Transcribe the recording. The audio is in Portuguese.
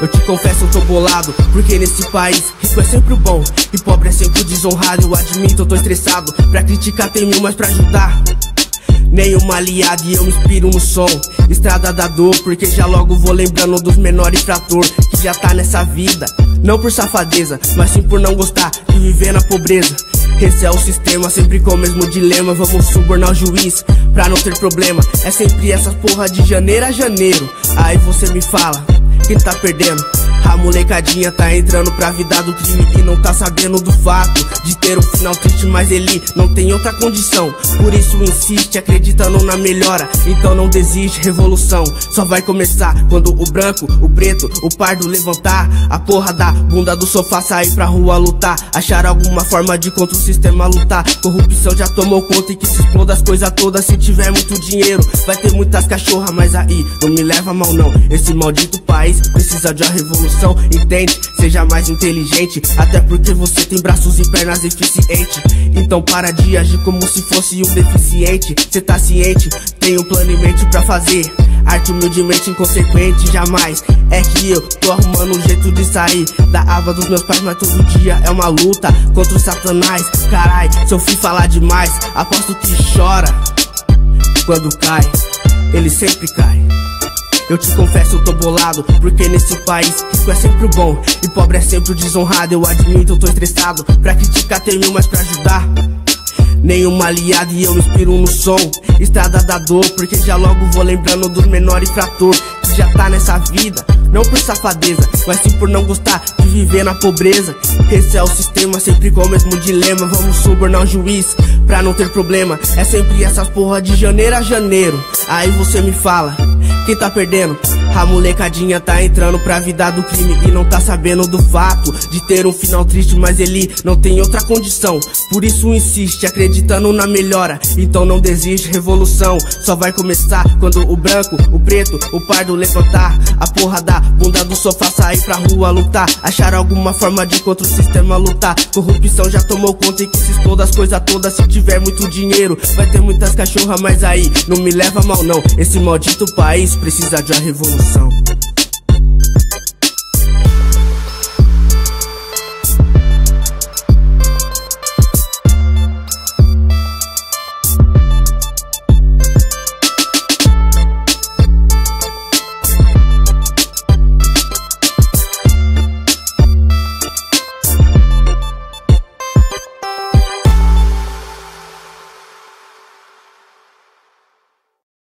Eu te confesso, eu tô bolado, porque nesse país rico é sempre o bom e pobre é sempre o desonrado. Eu admito, eu tô estressado, pra criticar tem mil, mas pra ajudar nenhuma aliada, e eu me inspiro no som Estrada da Dor, porque já logo vou lembrando dos menores infrator que já tá nessa vida, não por safadeza, mas sim por não gostar de viver na pobreza. Esse é o sistema, sempre com o mesmo dilema. Vamos subornar o juiz pra não ter problema. É sempre essa porra de janeiro a janeiro. Aí você me fala, quem tá perdendo? A molecadinha tá entrando pra vida do crime e não tá sabendo do fato de ter um final triste, mas ele não tem outra condição. Por isso insiste, acreditando na melhora, então não desiste, revolução só vai começar quando o branco, o preto, o pardo levantar a porra da bunda do sofá, sair pra rua lutar, achar alguma forma de contra o sistema lutar. Corrupção já tomou conta e que se exploda as coisas todas. Se tiver muito dinheiro, vai ter muitas cachorras, mas aí não me leva mal não. Esse maldito país precisa de uma revolução. Entende? Seja mais inteligente, até porque você tem braços e pernas eficientes. Então para de agir como se fosse um deficiente. Cê tá ciente, tem um plano em mente pra fazer arte humildemente inconsequente, jamais. É que eu tô arrumando um jeito de sair da aba dos meus pais, mas todo dia é uma luta contra o satanás. Carai, se eu fui falar demais, aposto que chora. Quando cai, ele sempre cai. Eu te confesso, eu tô bolado, porque nesse país rico é sempre o bom e pobre é sempre o desonrado. Eu admito, eu tô estressado, pra criticar tem mil, mas pra ajudar nenhuma aliada, e eu me inspiro no som Estrada da Dor, porque já logo vou lembrando dos menores infrator que já tá nessa vida, não por safadeza, mas sim por não gostar de viver na pobreza. Esse é o sistema, sempre com o mesmo dilema. Vamos subornar o juiz pra não ter problema. É sempre essas porra de janeiro a janeiro. Aí você me fala, quem tá perdendo? A molecadinha tá entrando pra vida do crime e não tá sabendo do fato de ter um final triste, mas ele não tem outra condição. Por isso insiste, acreditando na melhora, então não desiste, revolução só vai começar quando o branco, o preto, o pardo levantar a porra da bunda do sofá, sair pra rua lutar, achar alguma forma de contra o sistema lutar. Corrupção já tomou conta e que se exploda as coisas todas. Se tiver muito dinheiro, vai ter muitas cachorras, mas aí não me leva mal não. Esse maldito país precisa de uma revolução.